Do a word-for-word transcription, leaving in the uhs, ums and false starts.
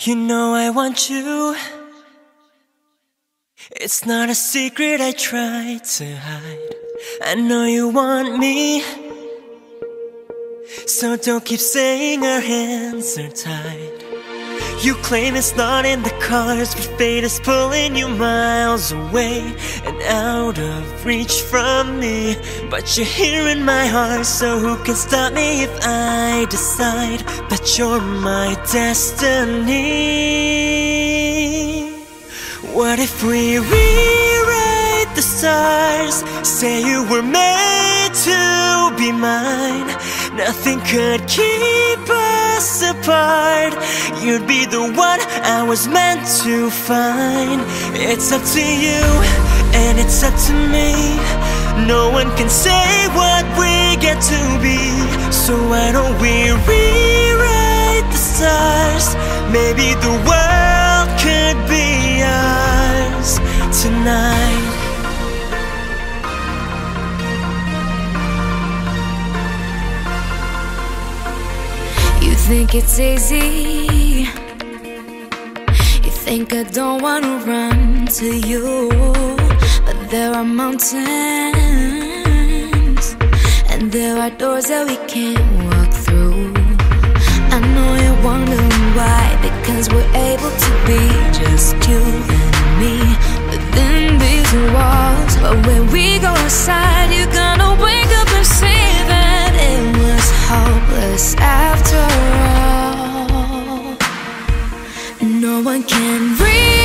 You know I want you. It's not a secret I try to hide. I know you want me, so don't keep saying our hands are tied. You claim it's not in the cards, but fate is pulling you miles away and out of reach from me. But you're here in my heart, so who can stop me if I decide that you're my destiny? What if we rewrite the stars? Say you were made to be mine. Nothing could keep us apart. You'd be the one I was meant to find. It's up to you, and it's up to me. No one can say what we get to be. So why don't we rewrite the stars? Maybe the world could be ours tonight. Think it's easy? You think I don't wanna run to you, but there are mountains and there are doors that we can't walk through. I know you're wondering why, because we're able to be just you and me within these walls. But when we go outside, you're gonna wake up and see that it was hopeless after all. No one can read